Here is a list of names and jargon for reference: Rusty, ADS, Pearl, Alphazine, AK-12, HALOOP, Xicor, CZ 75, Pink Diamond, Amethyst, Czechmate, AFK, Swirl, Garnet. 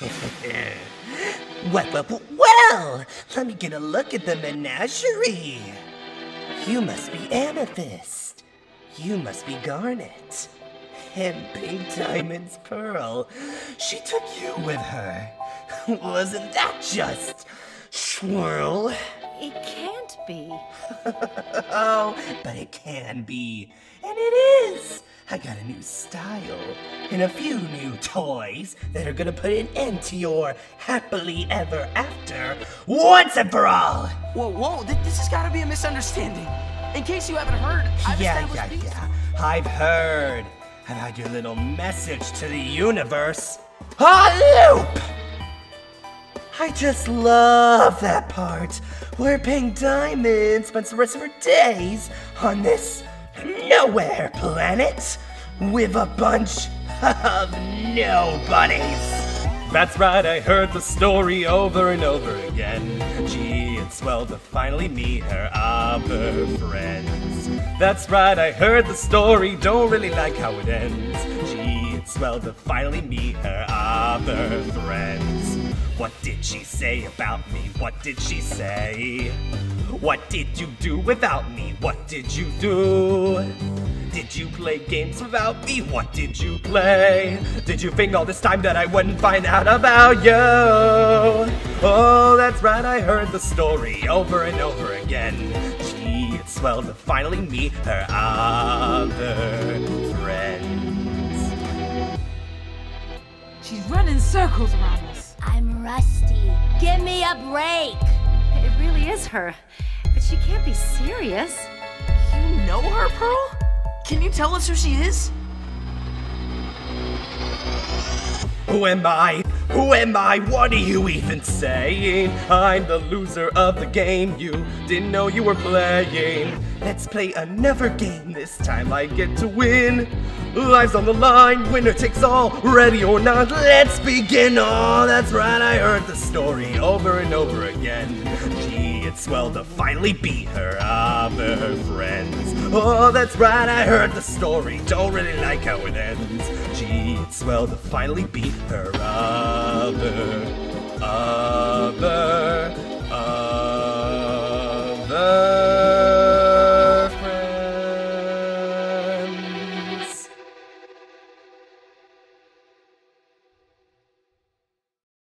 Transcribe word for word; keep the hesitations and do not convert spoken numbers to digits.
Well, well, well, let me get a look at the menagerie. You must be Amethyst. You must be Garnet. And Pink Diamond's Pearl. She took you with her. Wasn't that just... Swirl? It can't be. Oh, but it can be. And it is. I got a new style and a few new toys that are gonna put an end to your happily ever after once and for all. Whoa, whoa, th this has gotta be a misunderstanding. In case you haven't heard, I've Yeah, yeah, these. yeah, I've heard. I've had your little message to the universe. HALOOP! I just love that part where Pink Diamond spends the rest of her days on this nowhere planet with a bunch of nobodies. That's right, I heard the story over and over again. Gee, it's swell to finally meet her other friends. That's right, I heard the story, don't really like how it ends. Gee, it's swell to finally meet her other friends. What did she say about me? What did she say? What did you do without me? What did you do? Did you play games without me? What did you play? Did you think all this time that I wouldn't find out about you? Oh, that's right, I heard the story over and over again. Gee, it's swell to finally meet her other friends. She's running circles around us. I'm Rusty. Give me a break! It really is her, but she can't be serious. You know her, Pearl? Can you tell us who she is? Who am I? Who am I? What are you even saying? I'm the loser of the game you didn't know you were playing. Let's play another game, this time I get to win. Lives on the line, winner takes all, ready or not, let's begin. Oh, that's right, I heard the story over and over again. Gee, it's swell to finally beat her other friends. Oh, that's right, I heard the story, don't really like how it ends. Gee, it's swell to finally beat her other, other